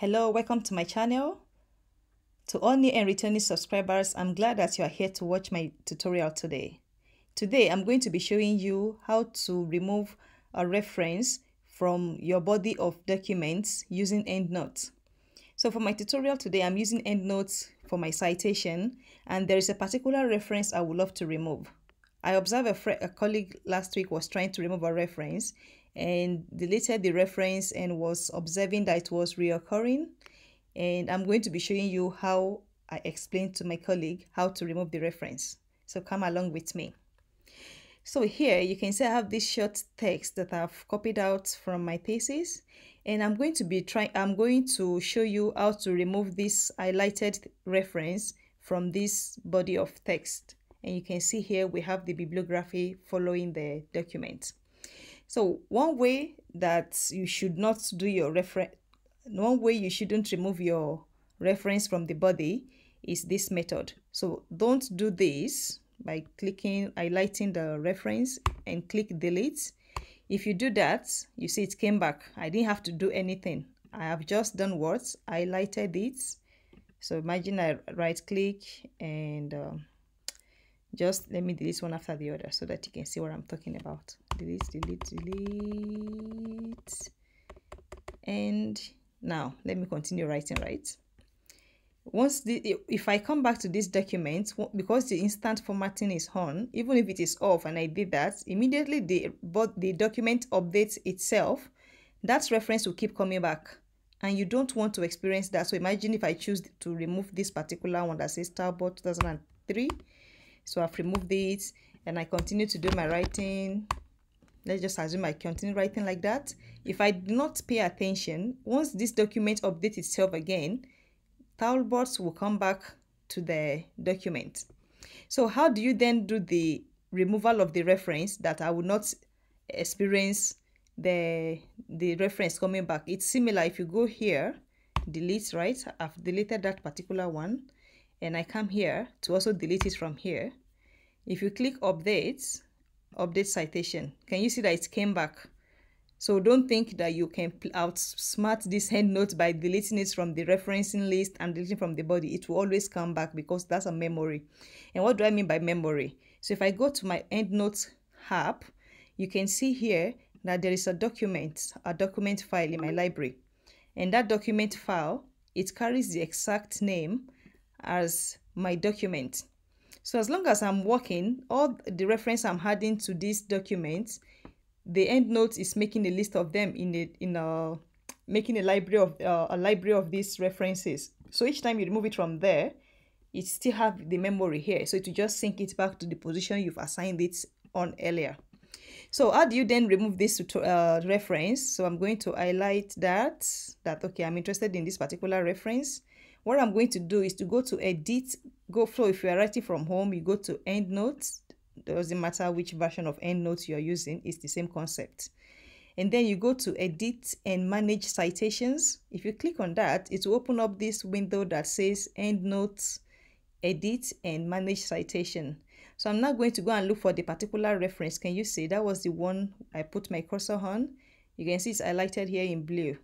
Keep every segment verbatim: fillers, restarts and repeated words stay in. Hello, welcome to my channel. To all new and returning subscribers, I'm glad that you are here to watch my tutorial today. Today, I'm going to be showing you how to remove a reference from your body of documents using EndNote. So for my tutorial today, I'm using EndNote for my citation, and there is a particular reference I would love to remove. I observed a, a colleague last week was trying to remove a reference and deleted the reference and was observing that it was reoccurring, and I'm going to be showing you how I explained to my colleague how to remove the reference. So come along with me. So here you can see I have this short text that I've copied out from my thesis, and I'm going to be trying I'm going to show you how to remove this highlighted reference from this body of text. And you can see here we have the bibliography following the document. So one way that you should not do your reference, one way you shouldn't remove your reference from the body is this method. So don't do this by clicking, highlighting the reference and click delete. If you do that, you see it came back. I didn't have to do anything. I have just done what? Highlighted it. So imagine I right click and um, just let me delete one after the other so that you can see what I'm talking about. Delete, delete, delete. And now let me continue writing, right? Once the, if I come back to this document, because the instant formatting is on, even if it is off and I did that, immediately the, but the document updates itself, that reference will keep coming back. And you don't want to experience that. So imagine if I choose to remove this particular one that says Talbot two thousand three. So I've removed it and I continue to do my writing. Let's just assume I continue writing like that. If I do not pay attention, once this document updates itself again, Talbot will come back to the document. So how do you then do the removal of the reference that I would not experience the, the reference coming back? It's similar. If you go here, delete, right? I've deleted that particular one. And I come here to also delete it from here. If you click update, update citation, can you see that it came back? So don't think that you can outsmart this EndNote by deleting it from the referencing list and deleting from the body. It will always come back because that's a memory. And what do I mean by memory? So if I go to my EndNote app, you can see here that there is a document, a document file in my library. And that document file, it carries the exact name as my document. So as long as I'm working, all the reference I'm adding to this document, the EndNote is making a list of them in a, in a making a library of uh, a library of these references. So each time you remove it from there, it still have the memory here. So it will just sync it back to the position you've assigned it on earlier. So how do you then remove this uh, reference? So I'm going to highlight that that okay, I'm interested in this particular reference. What I'm going to do is to go to edit, go flow. If you are writing from home, you go to EndNote. Doesn't matter which version of EndNote you're using, it's the same concept. And then you go to edit and manage citations. If you click on that, it will open up this window that says EndNote edit and manage citation. So I'm now going to go and look for the particular reference. Can you see that was the one I put my cursor on? You can see it's highlighted here in blue.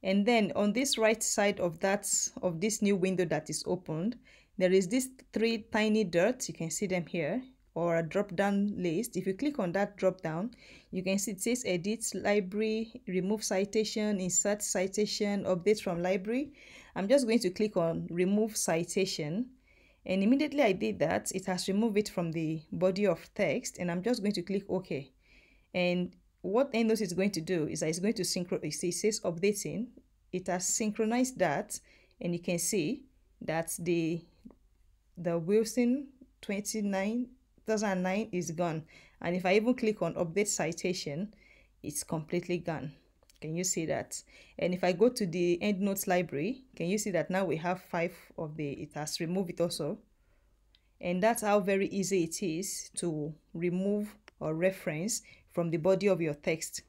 And then on this right side of that of this new window that is opened, there is these three tiny dots. You can see them here, or a drop-down list. If you click on that drop-down, you can see it says edit library, remove citation, insert citation, update from library. I'm just going to click on remove citation, and immediately I did that, it has removed it from the body of text, and I'm just going to click OK. And what EndNote is going to do is that it's going to synchronize. It says updating. It has synchronized that, and you can see that the the Wilson twenty-nine two thousand nine is gone. And if I even click on update citation, it's completely gone. Can you see that? And if I go to the EndNote library, can you see that now we have five of the. It has removed it also, and that's how very easy it is to remove or reference from the body of your text.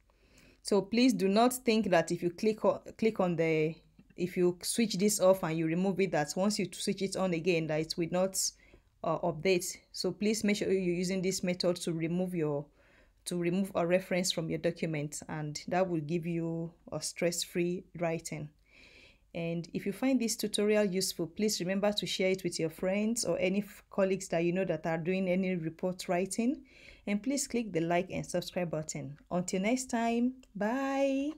So please do not think that if you click on, click on the, if you switch this off and you remove it, that once you switch it on again, that it will not uh, update. So please make sure you're using this method to remove your, to remove a reference from your document, and that will give you a stress-free writing. And if you find this tutorial useful, please remember to share it with your friends or any colleagues that you know that are doing any report writing. And please click the like and subscribe button. Until next time, bye.